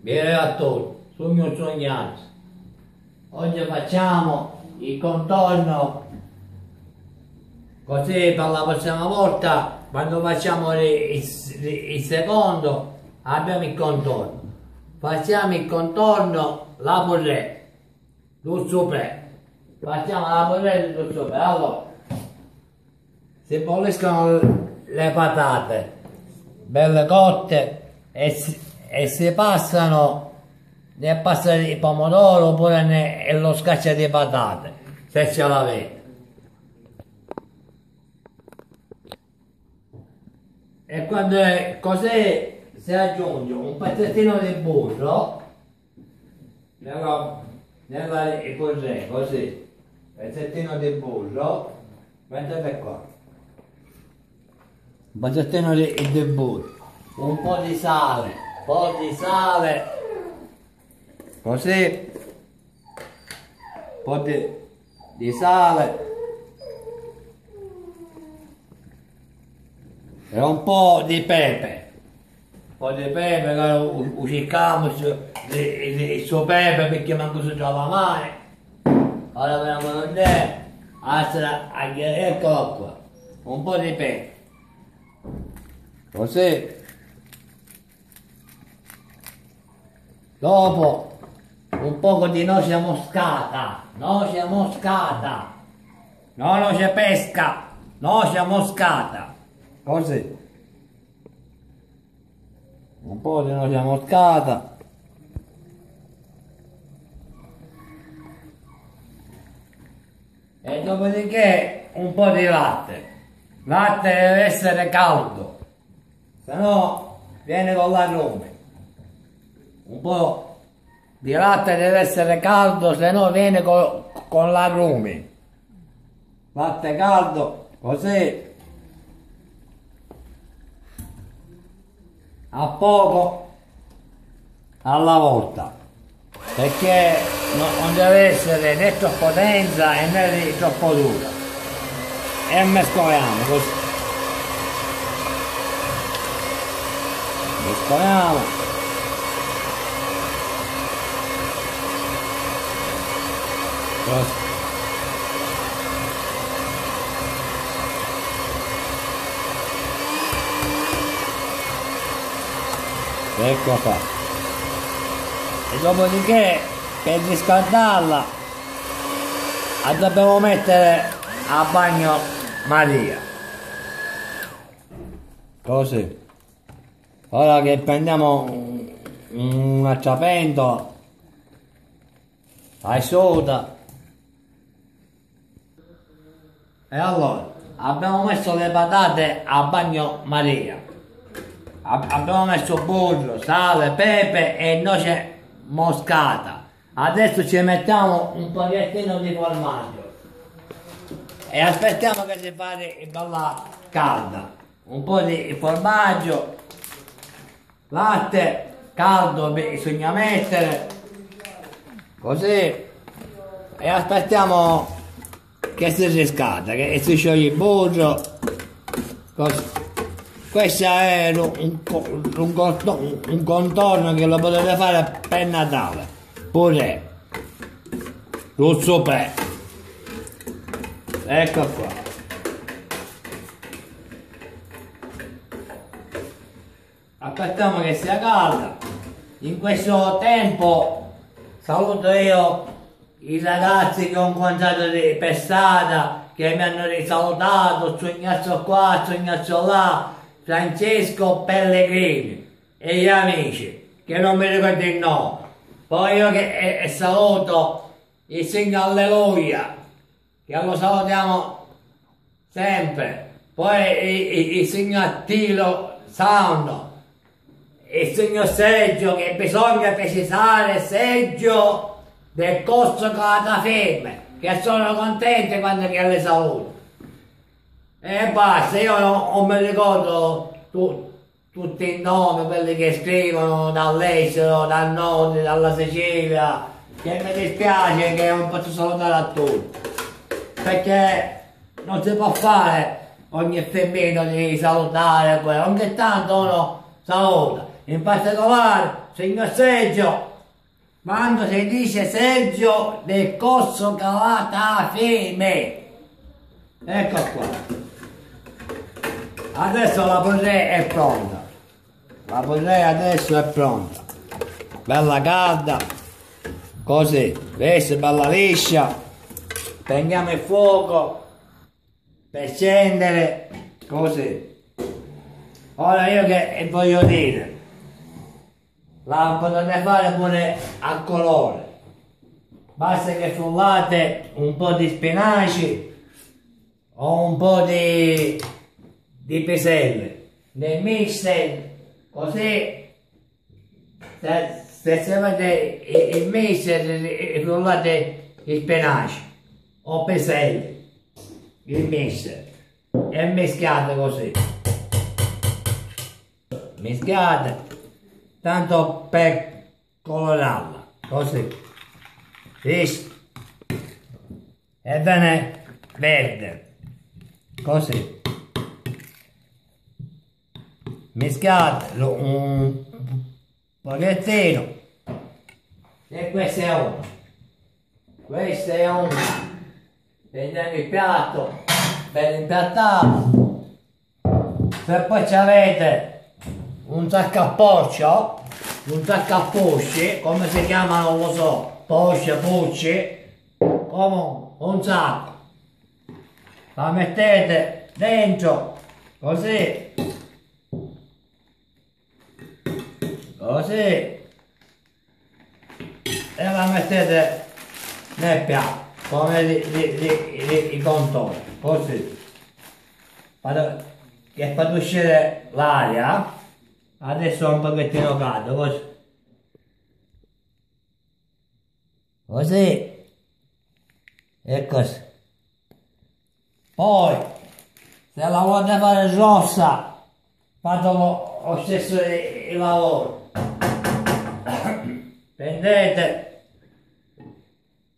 Beato, tu mi ho sognato. Oggi facciamo il contorno così per la prossima volta, quando facciamo il secondo abbiamo il contorno. Facciamo il contorno, la purée, tutto sopra. Facciamo la purée tutto sopra. Allora, si bolliscono le patate, belle cotte, e si passano nel pasta di pomodoro oppure nello scaccia di patate, se ce l'avete. E quando è così si aggiunge un pezzettino di burro nella purée, così, pezzettino di burro, guardate qua, un pezzettino di burro, un po' di sale, così, un po' di sale e un po' di pepe, usciamo il suo pepe perché manco si trova mai. Ora vediamo dove eccolo qua, un po' di pepe, così. Dopo un poco di noce moscata, no noce pesca, noce moscata, così, un po' di noce moscata, e dopodiché un po' di latte. Latte deve essere caldo, se no viene con l'arrume. Un po' di latte deve essere caldo, se no viene con l'arrume. Latte caldo, così. A poco, alla volta. Perché non deve essere né troppo densa e né troppo dura. E mescoliamo così. Mescoliamo. Ecco qua. E dopodiché, per riscaldarla la dobbiamo mettere a bagno Maria, così. Ora che prendiamo un acciapentola, ai soda. E allora, abbiamo messo le patate a bagno Maria, abbiamo messo burro, sale, pepe e noce moscata. Adesso ci mettiamo un pochettino di formaggio e aspettiamo che si fa bella calda. Un po' di formaggio, latte caldo bisogna mettere, così, e aspettiamo che si riscalda, che si scioglie il burro. Questo è un contorno che lo potete fare per Natale, purée, russo pre. Ecco qua. Aspettiamo che sia calda. In questo tempo saluto io i ragazzi che ho incontrato per strada, che mi hanno risalutato, Zio Ignazio qua, Zio Ignazio là, Francesco Pellegrini e gli amici, che non mi ricordo il nome. Poi io che saluto il Signore Alleluia, che lo salutiamo sempre. Poi il Signore Attilo Santo, il Signor Sergio, che bisogna precisare, Sergio del corso calata ferme, che sono contenti quando che le saluto. E basta, io non mi ricordo tutti i nomi, quelli che scrivono dall'estero, dal nord, dalla Sicilia, che mi dispiace che non posso salutare a tutti, perché non si può fare ogni femminile di salutare. Ogni tanto uno saluta. in particolare signor Sergio, quando si dice Sergio del Corso Calatafime. Ecco qua, adesso la purée è pronta, la purée adesso è pronta, bella calda, così, questa bella liscia. Prendiamo il fuoco per scendere, così. Ora io che voglio dire, la potete fare pure a colore, basta che frullate un po' di spinaci o un po' di piselle nel mixer, così se servate il mixer frullate i spinaci o piselle, il mixer, e mischiate così, mischiate tanto per colorarla, così, visto? E viene verde, così. Mischiatelo un pochettino, e questa è una, questa è una. Prendiamo il piatto, ben impiattato. Se poi ci avete un saccaporcio, un saccaposci, come si chiama non lo so, posce, pucci, come un sacco, la mettete dentro, così, così, e la mettete nel piatto, come i contorni, così, che fa uscire l'aria. Adesso un pochettino caldo, così. Così. E così. Poi, se la volete fare rossa, fate lo stesso il lavoro. Prendete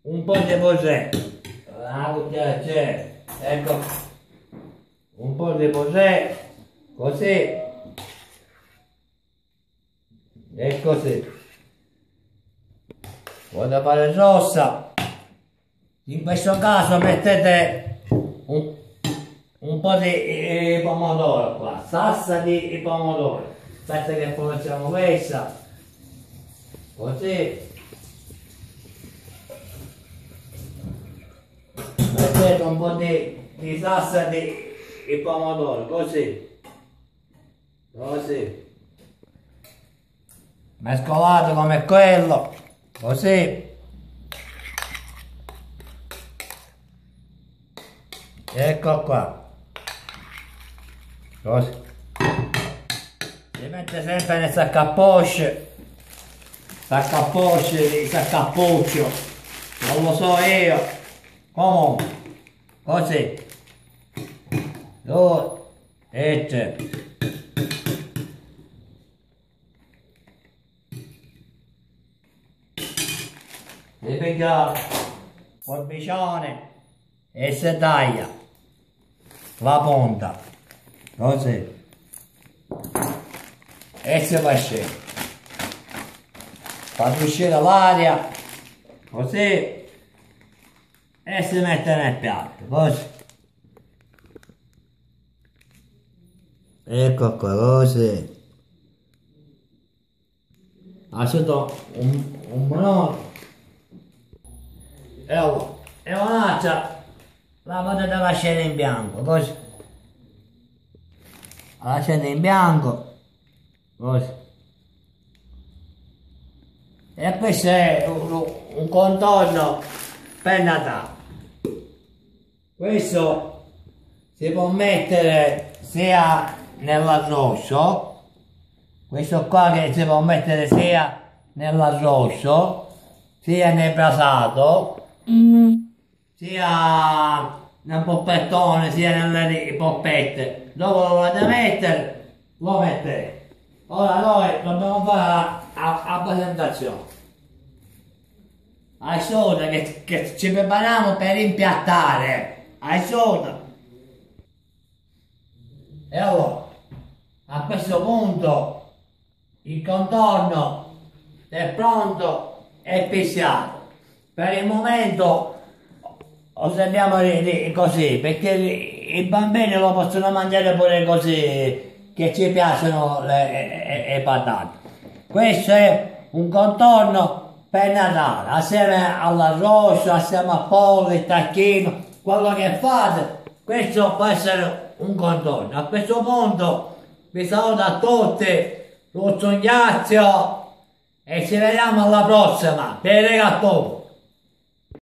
un po' di purée. Una cucchiaia c'è. Ecco. Un po' di purée. Così. E così, vuole fare rossa, in questo caso mettete un po' di pomodoro qua, salsa di pomodoro, aspetta che poi facciamo questa, così, mettete un po' di salsa di pomodoro, così, così. Mescolato come quello, così, ecco qua, così, si mette sempre nel saccaposce, saccapuccio, non lo so io, comunque, così, 2 e 3. Si piglia forbicione e si taglia la punta, così, e si fa scendere, fa uscire l'aria, così, e si mette nel piatto, così, ecco qua, così, asciuto un buono. E un'altra la potete lasciare in bianco, così, la lasciate in bianco, così, e questo è un contorno per Natale. Questo si può mettere sia nell'arrosto, questo qua che si può mettere sia nell'arrosto sia nel brasato, sia nel poppettone sia nelle poppette, dopo lo volete mettere, lo mettete. Ora noi dobbiamo fare la presentazione, asciuta, che ci prepariamo per impiattare, asciuta. E allora a questo punto Il contorno è pronto e pesciato. Per il momento lo serviamo così, perché i bambini lo possono mangiare pure così, che ci piacciono le patate. Questo è un contorno per Natale, assieme all'arrosto, assieme al pollo, il tacchino, quello che fate, questo può essere un contorno. A questo punto vi saluto a tutti, lo Zio Ignazio, e ci vediamo alla prossima. Bene a tutti!